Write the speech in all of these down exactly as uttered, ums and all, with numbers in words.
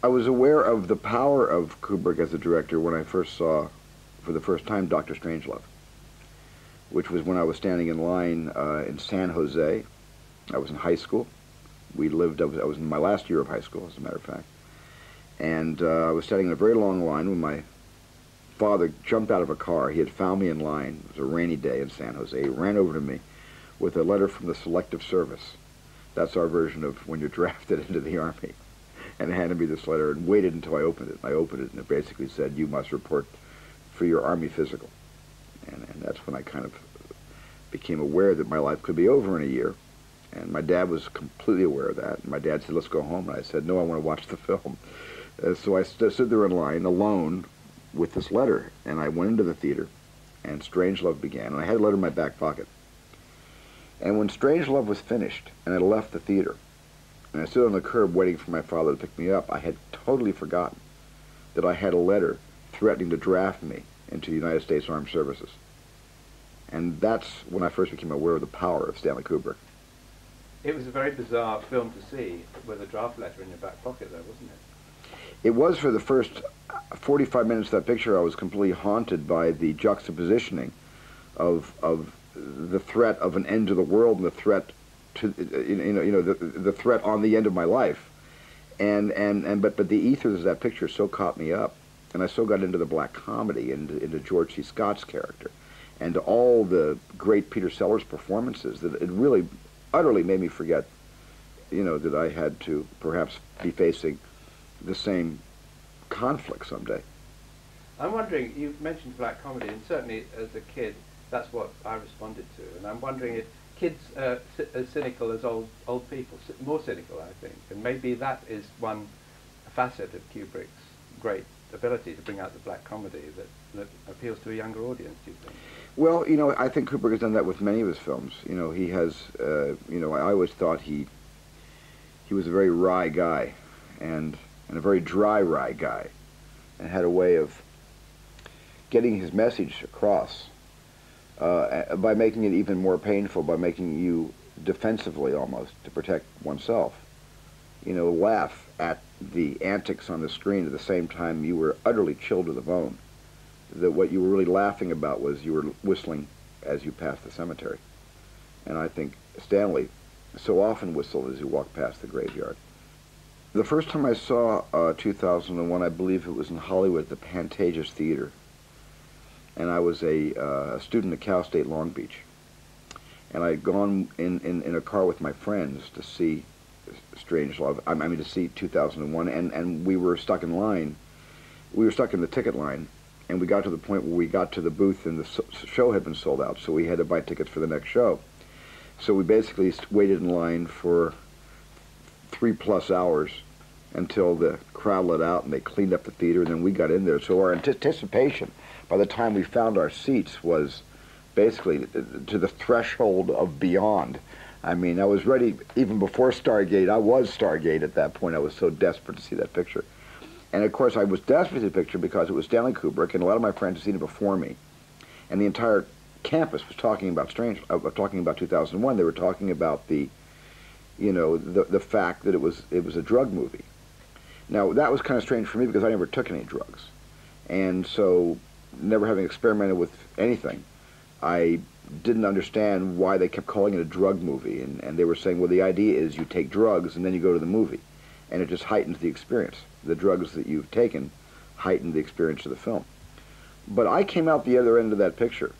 I was aware of the power of Kubrick as a director when I first saw, for the first time, Doctor Strangelove, which was when I was standing in line uh, in San Jose. I was in high school. We lived, I was, I was in my last year of high school, as a matter of fact. And uh, I was standing in a very long line when my father jumped out of a car. He had found me in line. It was a rainy day in San Jose. He ran over to me with a letter from the Selective Service. That's our version of when you're drafted into the Army. And handed me this letter and waited until I opened it. I opened it and it basically said, you must report for your Army physical. And, and that's when I kind of became aware that my life could be over in a year. And my dad was completely aware of that. And my dad said, let's go home. And I said, no, I want to watch the film. Uh, so I st stood there in line alone with this letter. And I went into the theater and Strangelove began. And I had a letter in my back pocket. And when Strangelove was finished and I left the theater, and I stood on the curb waiting for my father to pick me up, I had totally forgotten that I had a letter threatening to draft me into the United States Armed Services. And that's when I first became aware of the power of Stanley Kubrick. It was a very bizarre film to see with a draft letter in your back pocket, though, wasn't it? It was. For the first forty-five minutes of that picture, I was completely haunted by the juxtapositioning of, of the threat of an end to the world and the threat to, you know, you know, the, the threat on the end of my life. And, and, and, but, but the ethers of that picture so caught me up, and I so got into the black comedy, into, into George C. Scott's character, and to all the great Peter Sellers performances, that it really utterly made me forget, you know, that I had to perhaps be facing the same conflict someday. I'm wondering, you mentioned black comedy, and certainly as a kid, that's what I responded to, and I'm wondering if kids are as cynical as old old people, more cynical, I think, and maybe that is one facet of Kubrick's great ability to bring out the black comedy that, that appeals to a younger audience, do you think? Well, you know, I think Kubrick has done that with many of his films. You know, he has, uh, you know, I always thought he he was a very wry guy, and, and a very dry, wry guy, and had a way of getting his message across Uh, by making it even more painful, by making you defensively almost, to protect oneself. You know, laugh at the antics on the screen at the same time you were utterly chilled to the bone. That what you were really laughing about was you were whistling as you passed the cemetery. And I think Stanley so often whistled as he walked past the graveyard. The first time I saw uh, two thousand one, I believe it was in Hollywood at the Pantages Theater. And I was a uh, student at Cal State Long Beach. And I had gone in, in, in a car with my friends to see Strangelove, I mean to see two thousand one, and, and we were stuck in line. We were stuck in the ticket line, and we got to the point where we got to the booth and the so show had been sold out, so we had to buy tickets for the next show. So we basically waited in line for three plus hours until the crowd let out and they cleaned up the theater, and then we got in there. So our anticipation, by the time we found our seats, was basically to the threshold of beyond. I mean, I was ready, even before Stargate, I was Stargate at that point. I was so desperate to see that picture. And of course, I was desperate to see the picture because it was Stanley Kubrick, and a lot of my friends had seen it before me. And the entire campus was talking about Strange, uh, talking about two thousand one. They were talking about the, you know, the, the fact that it was, it was a drug movie. Now, that was kind of strange for me because I never took any drugs. And so, never having experimented with anything, I didn't understand why they kept calling it a drug movie. And, and they were saying, well, the idea is you take drugs and then you go to the movie. And it just heightens the experience. The drugs that you've taken heighten the experience of the film. But I came out the other end of that picture,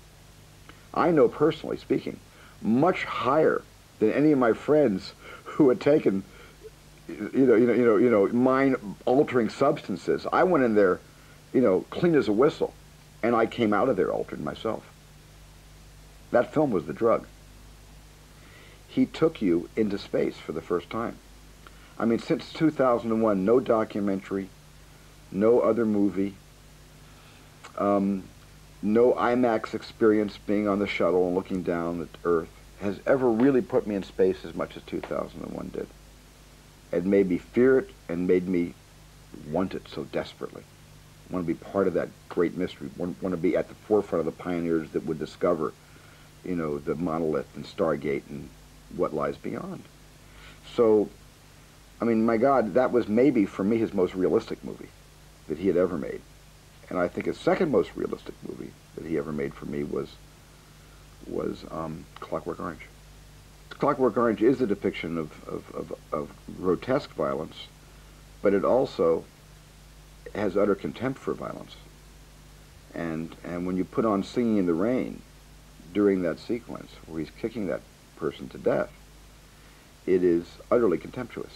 I know personally speaking, much higher than any of my friends who had taken, you know, you know, you know, you know, mind-altering substances. I went in there, you know, clean as a whistle. And I came out of there altered myself. That film was the drug. He took you into space for the first time. I mean, since two thousand one, no documentary, no other movie, um, no IMAX experience being on the shuttle and looking down at Earth has ever really put me in space as much as two thousand one did. It made me fear it and made me want it so desperately. Want to be part of that great mystery, want, want to be at the forefront of the pioneers that would discover, you know, the monolith and Stargate and what lies beyond. So I mean, my God, that was maybe, for me, his most realistic movie that he had ever made. And I think his second most realistic movie that he ever made for me was was um, Clockwork Orange. Clockwork Orange is a depiction of, of, of, of grotesque violence, but it also has utter contempt for violence. And, and when you put on Singing in the Rain during that sequence where he's kicking that person to death, it is utterly contemptuous.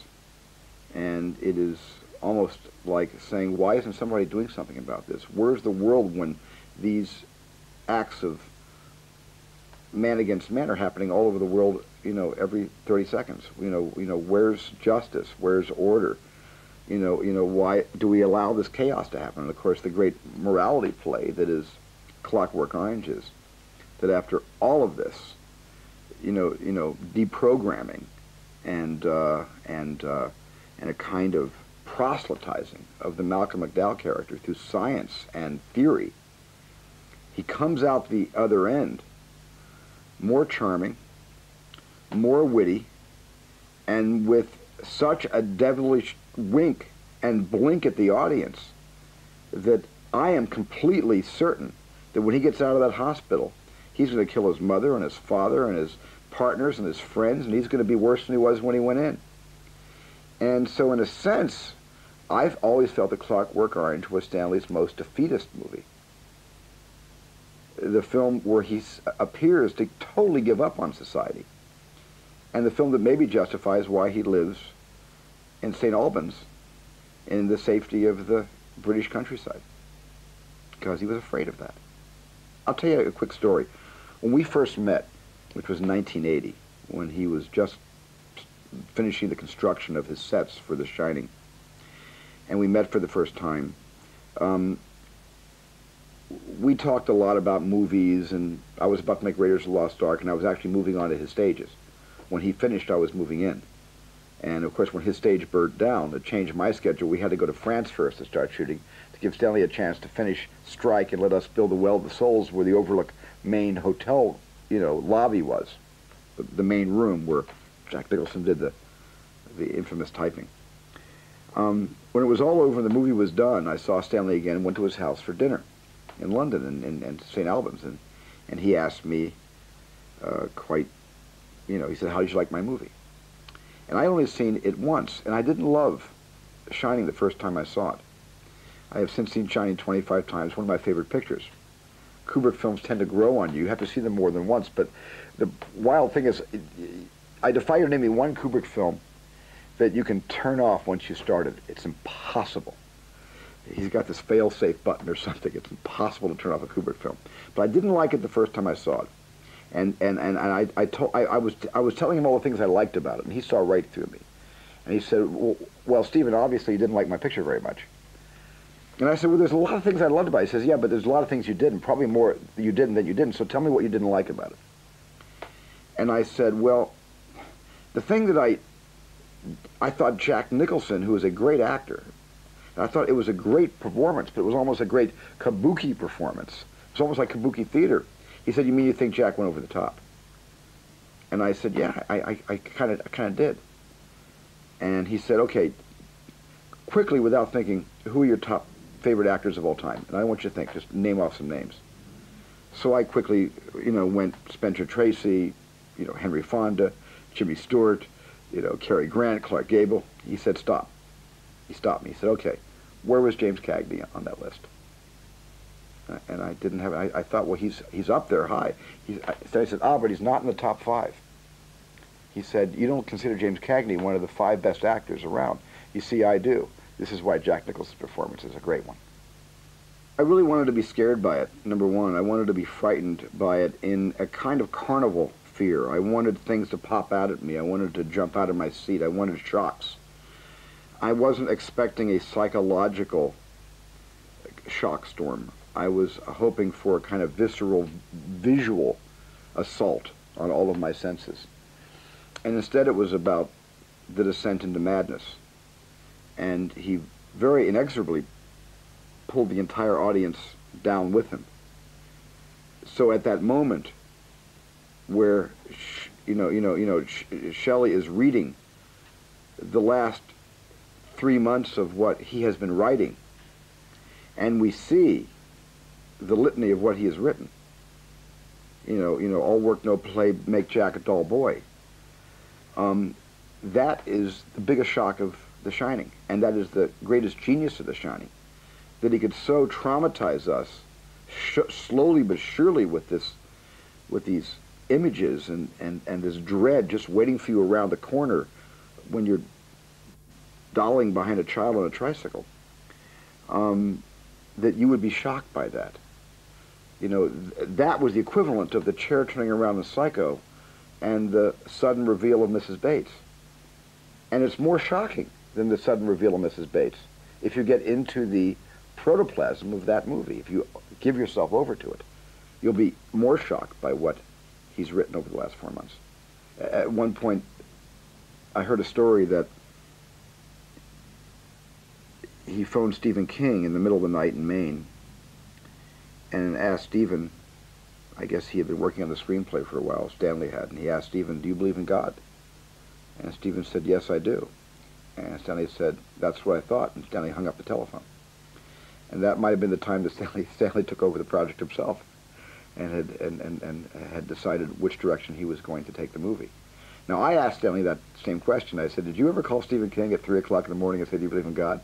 And it is almost like saying, why isn't somebody doing something about this? Where's the world when these acts of man against man are happening all over the world, you know, every thirty seconds? You know, you know, where's justice? Where's order? You know, you know, why do we allow this chaos to happen? And of course, the great morality play that is Clockwork Orange is that after all of this, you know, you know, deprogramming and uh, and uh, and a kind of proselytizing of the Malcolm McDowell character through science and theory, he comes out the other end more charming, more witty, and with such a devilish wink and blink at the audience that I am completely certain that when he gets out of that hospital, he's going to kill his mother and his father and his partners and his friends, and he's going to be worse than he was when he went in. And so in a sense, I've always felt that Clockwork Orange was Stanley's most defeatist movie. The film where he appears to totally give up on society, and the film that maybe justifies why he lives in Saint Albans in the safety of the British countryside, because he was afraid of that. I'll tell you a quick story. When we first met, which was nineteen eighty, when he was just finishing the construction of his sets for The Shining, and we met for the first time, um, we talked a lot about movies, and I was about to make Raiders of the Lost Ark, and I was actually moving on to his stages. When he finished, I was moving in. And of course, when his stage burnt down, it changed my schedule. We had to go to France first to start shooting, to give Stanley a chance to finish Strike and let us build the Well of the Souls, where the Overlook main hotel, you know, lobby was, the, the main room where Jack Nicholson did the, the infamous typing. Um, when it was all over and the movie was done, I saw Stanley again and went to his house for dinner in London and, and, and Saint Albans, and, and he asked me uh, quite, you know, he said, how did you like my movie? And I only seen it once, and I didn't love Shining the first time I saw it. I have since seen Shining twenty-five times, one of my favorite pictures. Kubrick films tend to grow on you. You have to see them more than once, but the wild thing is, I defy you to name me one Kubrick film that you can turn off once you started. It's impossible. He's got this fail-safe button or something. It's impossible to turn off a Kubrick film. But I didn't like it the first time I saw it, and and and, and I I, told, I I was I was telling him all the things I liked about it, and he saw right through me, and he said, "Well, well Stephen, obviously you didn't like my picture very much." And I said, "Well, there's a lot of things I loved about it." He says, "Yeah, but there's a lot of things you didn't, probably more you didn't than you didn't. So tell me what you didn't like about it." And I said, "Well, the thing that I I thought Jack Nicholson, who is a great actor." I thought it was a great performance, but it was almost a great kabuki performance. It was almost like kabuki theater. He said, you mean you think Jack went over the top? And I said, yeah, I, I, I kind of I kind of did. And he said, okay, quickly, without thinking, who are your top favorite actors of all time? And I want you to think, just name off some names. So I quickly, you know, went Spencer Tracy, you know, Henry Fonda, Jimmy Stewart, you know, Cary Grant, Clark Gable. He said, stop. He stopped me. He said, okay, where was James Cagney on that list? Uh, and I didn't have, I, I thought, well, he's he's up there high. He's, I, so I said, ah, but he's not in the top five. He said, you don't consider James Cagney one of the five best actors around. You see, I do. This is why Jack Nicholson's performance is a great one. I really wanted to be scared by it, number one. I wanted to be frightened by it in a kind of carnival fear. I wanted things to pop out at me. I wanted to jump out of my seat. I wanted shocks. I wasn't expecting a psychological shock storm. I was hoping for a kind of visceral, visual assault on all of my senses. And instead it was about the descent into madness. And he very inexorably pulled the entire audience down with him. So at that moment where, you know, you know, you know, Shelley is reading the last three months of what he has been writing, and we see the litany of what he has written. You know, you know, all work, no play, make Jack a dull boy. Um, that is the biggest shock of The Shining, and that is the greatest genius of The Shining, that he could so traumatize us, sh slowly but surely, with this, with these images and and and this dread just waiting for you around the corner when you're dolling behind a child on a tricycle. Um, that you would be shocked by that. You know, th that was the equivalent of the chair turning around in Psycho and the sudden reveal of Missus Bates. And it's more shocking than the sudden reveal of Missus Bates if you get into the protoplasm of that movie. If you give yourself over to it, you'll be more shocked by what he's written over the last four months. At one point, I heard a story that he phoned Stephen King in the middle of the night in Maine and asked Stephen, I guess he had been working on the screenplay for a while, Stanley had, and he asked Stephen, do you believe in God? And Stephen said, yes, I do. And Stanley said, that's what I thought, and Stanley hung up the telephone. And that might have been the time that Stanley, Stanley took over the project himself and had, and, and, and had decided which direction he was going to take the movie. Now, I asked Stanley that same question. I said, did you ever call Stephen King at three o'clock in the morning and say, do you believe in God?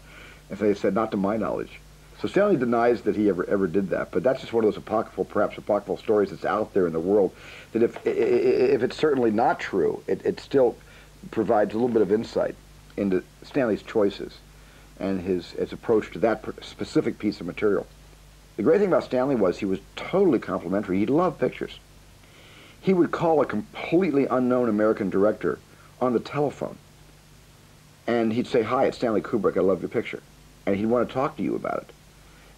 And they said, not to my knowledge. So Stanley denies that he ever, ever did that, but that's just one of those apocryphal, perhaps apocryphal stories that's out there in the world, that if, if it's certainly not true, it, it still provides a little bit of insight into Stanley's choices and his, his approach to that specific piece of material. The great thing about Stanley was he was totally complimentary. He loved pictures. He would call a completely unknown American director on the telephone, and he'd say, hi, it's Stanley Kubrick, I love your picture. And he'd want to talk to you about it.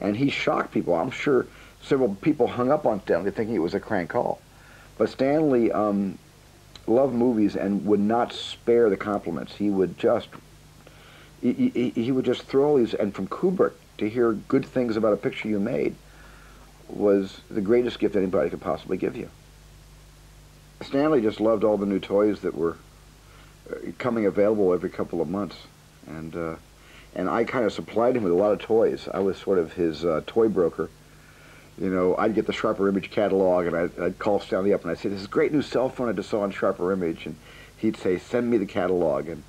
And he shocked people. I'm sure several people hung up on Stanley thinking it was a crank call. But Stanley um, loved movies and would not spare the compliments. He would just, he, he, he would just throw these, and from Kubrick to hear good things about a picture you made was the greatest gift anybody could possibly give you. Stanley just loved all the new toys that were coming available every couple of months. And, uh, and I kind of supplied him with a lot of toys. I was sort of his uh, toy broker. You know, I'd get the Sharper Image catalog, and I'd, I'd call Stanley up, and I'd say, this is a great new cell phone I just saw on Sharper Image. And he'd say, send me the catalog. And,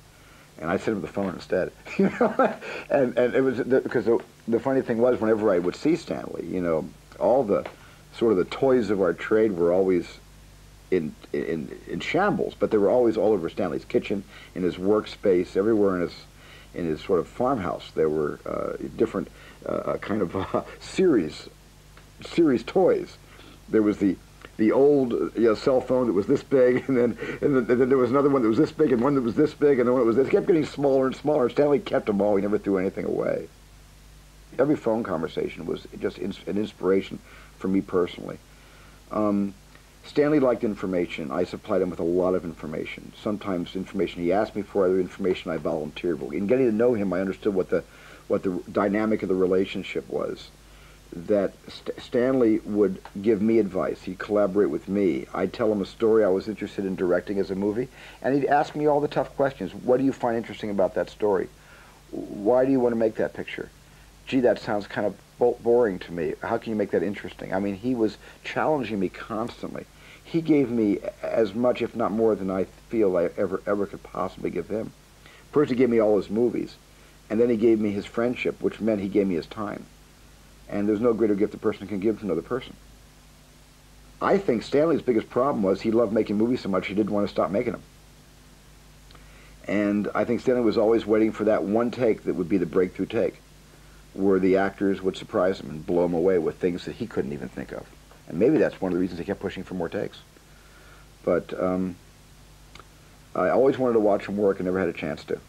and I'd send him the phone instead. You know? and, and it was, because the, the, the funny thing was, whenever I would see Stanley, you know, all the sort of the toys of our trade were always In, in in shambles, but they were always all over Stanley's kitchen, in his workspace, everywhere in his in his sort of farmhouse. There were uh, different uh, kind of uh, series series toys. There was the the old you know, cell phone that was this big, and then and then, and then there was another one that was this big, and one that was this big, and the one that was this. It kept getting smaller and smaller. Stanley kept them all. He never threw anything away. Every phone conversation was just ins an inspiration for me personally. Um, Stanley liked information. I supplied him with a lot of information. Sometimes information he asked me for, other information I volunteered for. In getting to know him, I understood what the, what the dynamic of the relationship was. That St Stanley would give me advice. He'd collaborate with me. I'd tell him a story I was interested in directing as a movie, and he'd ask me all the tough questions. What do you find interesting about that story? Why do you want to make that picture? Gee, that sounds kind of boring to me. How can you make that interesting? I mean, he was challenging me constantly. He gave me as much, if not more, than I feel I ever, ever could possibly give him. First, he gave me all his movies, and then he gave me his friendship, which meant he gave me his time. And there's no greater gift a person can give to another person. I think Stanley's biggest problem was he loved making movies so much he didn't want to stop making them. And I think Stanley was always waiting for that one take that would be the breakthrough take, where the actors would surprise him and blow him away with things that he couldn't even think of. And maybe that's one of the reasons he kept pushing for more takes. But um, I always wanted to watch him work and never had a chance to.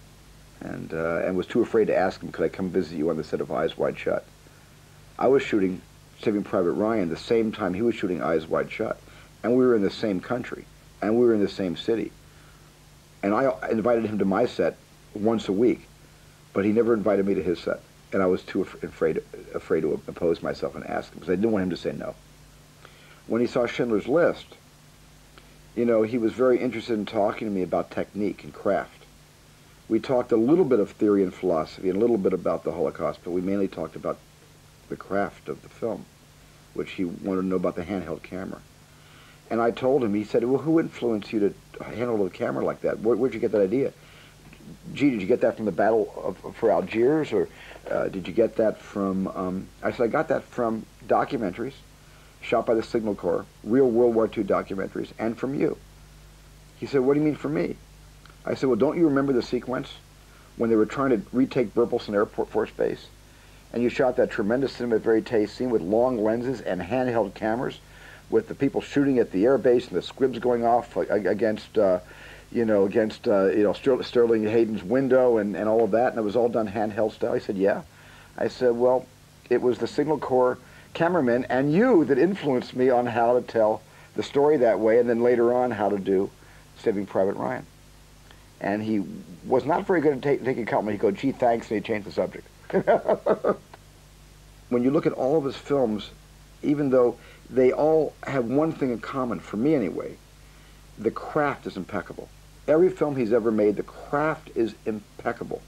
And, uh, and was too afraid to ask him, could I come visit you on the set of Eyes Wide Shut? I was shooting Saving Private Ryan the same time he was shooting Eyes Wide Shut. And we were in the same country. And we were in the same city. And I invited him to my set once a week. But he never invited me to his set. And I was too afraid, afraid to oppose myself and ask him, because I didn't want him to say no. When he saw Schindler's List, you know, he was very interested in talking to me about technique and craft. we talked a little bit of theory and philosophy and a little bit about the Holocaust, but we mainly talked about the craft of the film, which he wanted to know about the handheld camera. And I told him, he said, well, who influenced you to handle the camera like that? Where, where'd you get that idea? Gee, did you get that from the Battle of, for Algiers, or uh, did you get that from, um, I said, I got that from documentaries shot by the Signal Corps, real World War Two documentaries, and from you. He said, what do you mean from me? I said, well, don't you remember the sequence when they were trying to retake Burpleson Airport Force Base? And you shot that tremendous cinematography scene with long lenses and handheld cameras with the people shooting at the air base and the squibs going off against, uh, you know, against, uh, you know, Ster Sterling Hayden's window and, and all of that. And it was all done handheld style. He said, yeah. I said, well, it was the Signal Corps cameramen and you that influenced me on how to tell the story that way, and then later on how to do Saving Private Ryan. And he was not very good at ta taking compliment. He'd go, gee, thanks, and he'd change the subject. When you look at all of his films, even though they all have one thing in common, for me anyway, the craft is impeccable. Every film he's ever made, the craft is impeccable.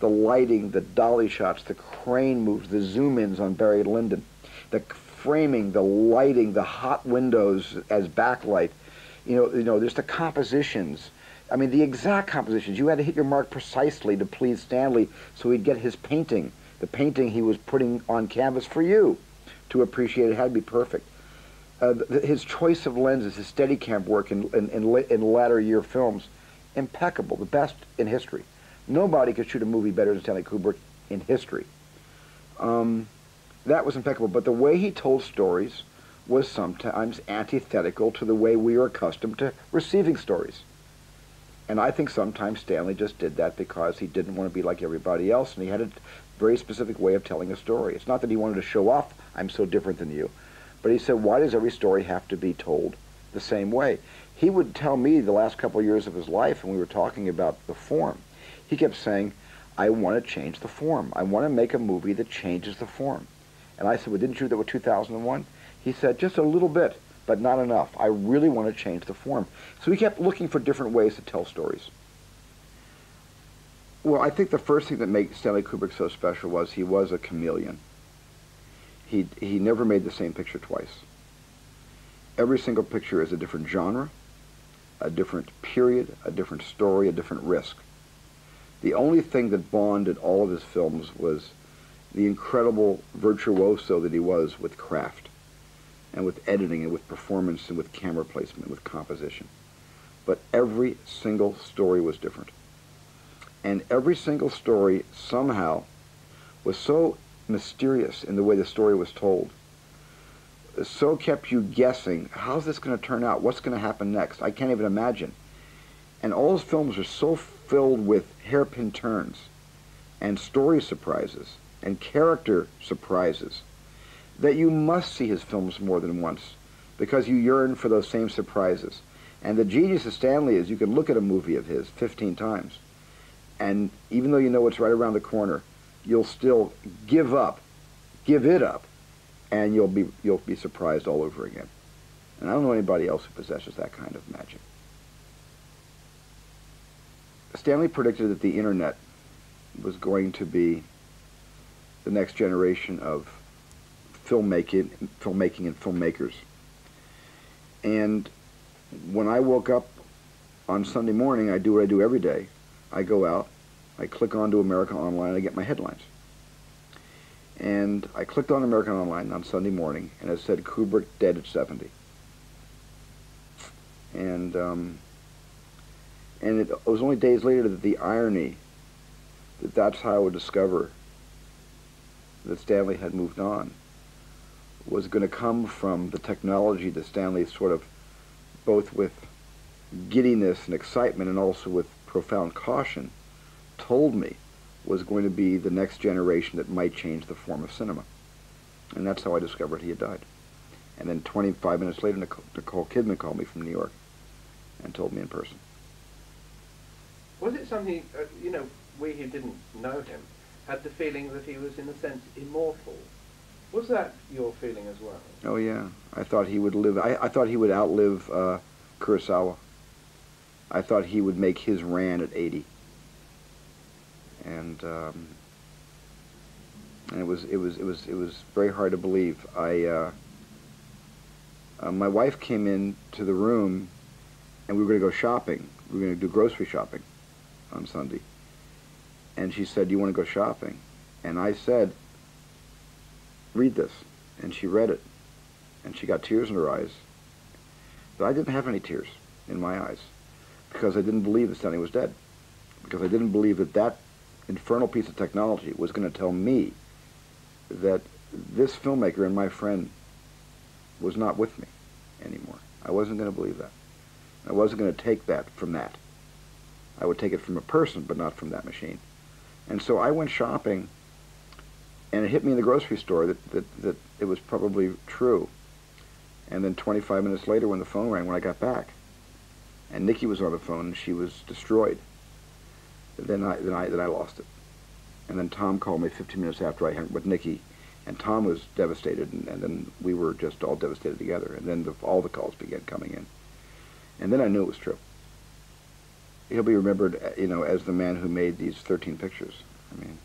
The lighting, the dolly shots, the crane moves, the zoom-ins on Barry Lyndon, the framing, the lighting, the hot windows as backlight, you know, you know, there's the compositions. I mean, the exact compositions. You had to hit your mark precisely to please Stanley so he'd get his painting, the painting he was putting on canvas for you to appreciate. It had to be perfect. Uh, the, his choice of lenses, his Steadicam work in, in, in, in latter year films, impeccable, the best in history. Nobody could shoot a movie better than Stanley Kubrick in history. Um, that was impeccable, but the way he told stories was sometimes antithetical to the way we are accustomed to receiving stories. And I think sometimes Stanley just did that because he didn't want to be like everybody else, and he had a very specific way of telling a story. It's not that he wanted to show off, I'm so different than you, but he said, why does every story have to be told the same way? He would tell me the last couple of years of his life, when we were talking about the form, he kept saying, I want to change the form. I want to make a movie that changes the form. And I said, well, didn't you do that with two thousand one? He said, just a little bit, but not enough. I really want to change the form. So he kept looking for different ways to tell stories. Well, I think the first thing that made Stanley Kubrick so special was he was a chameleon. He, he never made the same picture twice. Every single picture is a different genre, a different period, a different story, a different risk. The only thing that bonded all of his films was the incredible virtuoso that he was with craft, and with editing, and with performance, and with camera placement, with composition. But every single story was different. And every single story somehow was so mysterious in the way the story was told, so kept you guessing, how's this going to turn out? What's going to happen next? I can't even imagine. And all his films are so filled with hairpin turns, and story surprises, and character surprises, that you must see his films more than once because you yearn for those same surprises. And the genius of Stanley is you can look at a movie of his fifteen times, and even though you know it's right around the corner, you'll still give up, give it up, and you'll be, you'll be surprised all over again. And I don't know anybody else who possesses that kind of magic. Stanley predicted that the internet was going to be the next generation of filmmaking, filmmaking and filmmakers. And when I woke up on Sunday morning, I do what I do every day. I go out, I click onto America Online, I get my headlines. And I clicked on America Online on Sunday morning, and it said, Kubrick dead at seventy. And, um, and it, it was only days later that the irony that that's how I would discover that Stanley had moved on was going to come from the technology that Stanley sort of, both with giddiness and excitement and also with profound caution, told me was going to be the next generation that might change the form of cinema. And that's how I discovered he had died. And then twenty-five minutes later, Nicole Kidman called me from New York and told me in person. Was it something, uh, you know, we who didn't know him had the feeling that he was, in a sense, immortal? Was that your feeling as well? Oh yeah, I thought he would live. I, I thought he would outlive uh, Kurosawa. I thought he would make his Rand at eighty. and um, and it was it was it was it was very hard to believe. I uh, uh, my wife came in to the room, and we were going to go shopping. We were going to do grocery shopping on Sunday, and she said, "Do you want to go shopping?" And I said, "Read this," and she read it, and she got tears in her eyes. But I didn't have any tears in my eyes, because I didn't believe that Stanley was dead, because I didn't believe that that infernal piece of technology was going to tell me that this filmmaker and my friend was not with me anymore. I wasn't going to believe that. I wasn't going to take that from that. I would take it from a person, but not from that machine. And so I went shopping, and it hit me in the grocery store that, that, that it was probably true. And then twenty-five minutes later, when the phone rang, when I got back, and Nikki was on the phone, and she was destroyed, then I, then I, then I lost it. And then Tom called me fifteen minutes after I hung with Nikki, and Tom was devastated, and, and then we were just all devastated together. And then the, all the calls began coming in. And then I knew it was true. He'll be remembered, you know, as the man who made these thirteen pictures. I mean,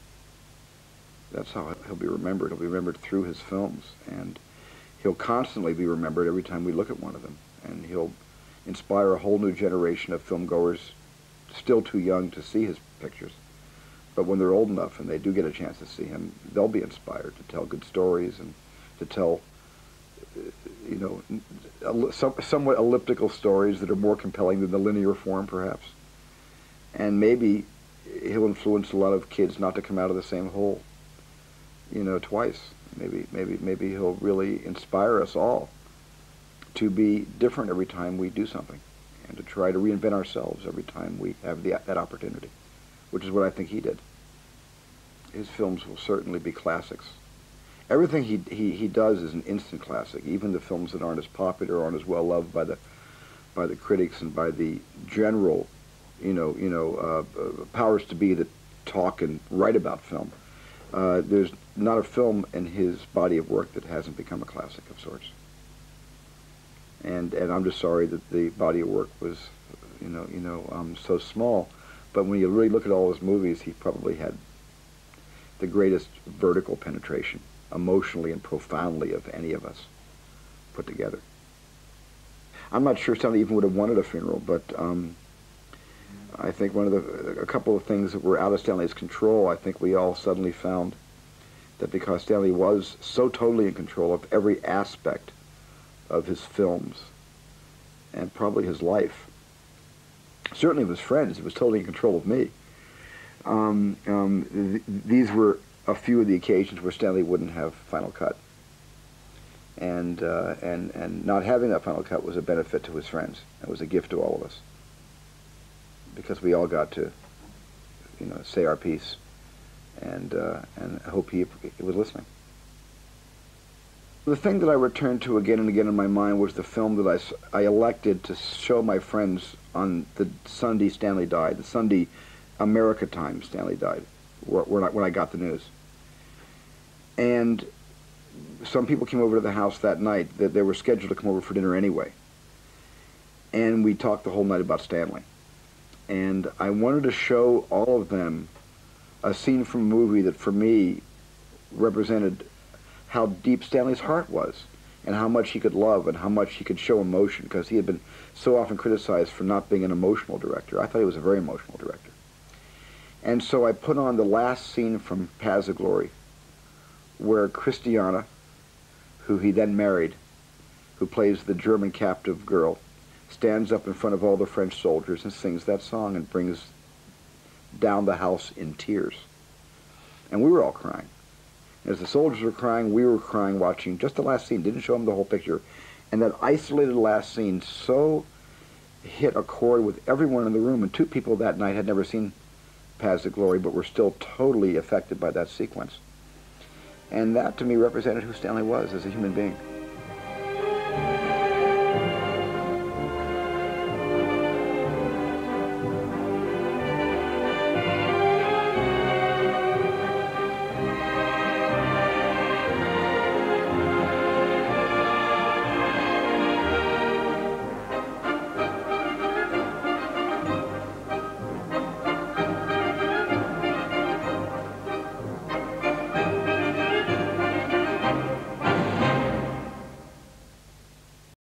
that's how he'll be remembered. He'll be remembered through his films, and he'll constantly be remembered every time we look at one of them, and he'll inspire a whole new generation of filmgoers still too young to see his pictures. But when they're old enough and they do get a chance to see him, they'll be inspired to tell good stories and to tell, you know, somewhat elliptical stories that are more compelling than the linear form, perhaps. And maybe he'll influence a lot of kids not to come out of the same hole, you know, twice. Maybe, maybe, maybe he'll really inspire us all to be different every time we do something, and to try to reinvent ourselves every time we have the, that opportunity, which is what I think he did. His films will certainly be classics. Everything he, he, he does is an instant classic, even the films that aren't as popular, aren't as well loved by the, by the critics and by the general, you know, you know, uh, powers to be that talk and write about film. Uh, there's not a film in his body of work that hasn't become a classic of sorts. And and I'm just sorry that the body of work was, you know, you know, um, so small. But when you really look at all his movies, he probably had the greatest vertical penetration, emotionally and profoundly, of any of us put together. I'm not sure Stanley even would have wanted a funeral, but um, I think one of the a couple of things that were out of Stanley's control, I think we all suddenly found that because Stanley was so totally in control of every aspect of his films and probably his life, certainly of his friends, he was totally in control of me. Um, um, th these were a few of the occasions where Stanley wouldn't have final cut, and uh, and and not having that final cut was a benefit to his friends. It was a gift to all of us, because we all got to, you know, say our piece, and uh, and I hope he was listening. The thing that I returned to again and again in my mind was the film that I, I elected to show my friends on the Sunday Stanley died, the Sunday America time Stanley died, when I, when I got the news. And some people came over to the house that night that they were scheduled to come over for dinner anyway. And we talked the whole night about Stanley. And I wanted to show all of them a scene from a movie that for me represented how deep Stanley's heart was, and how much he could love, and how much he could show emotion, because he had been so often criticized for not being an emotional director. I thought he was a very emotional director. And so I put on the last scene from Paths of Glory, where Christiana, who he then married, who plays the German captive girl, stands up in front of all the French soldiers and sings that song and brings down the house in tears. And we were all crying. As the soldiers were crying, we were crying watching just the last scene, didn't show them the whole picture. And that isolated last scene so hit a chord with everyone in the room, and two people that night had never seen Paths of Glory, but were still totally affected by that sequence. And that, to me, represented who Stanley was as a human being.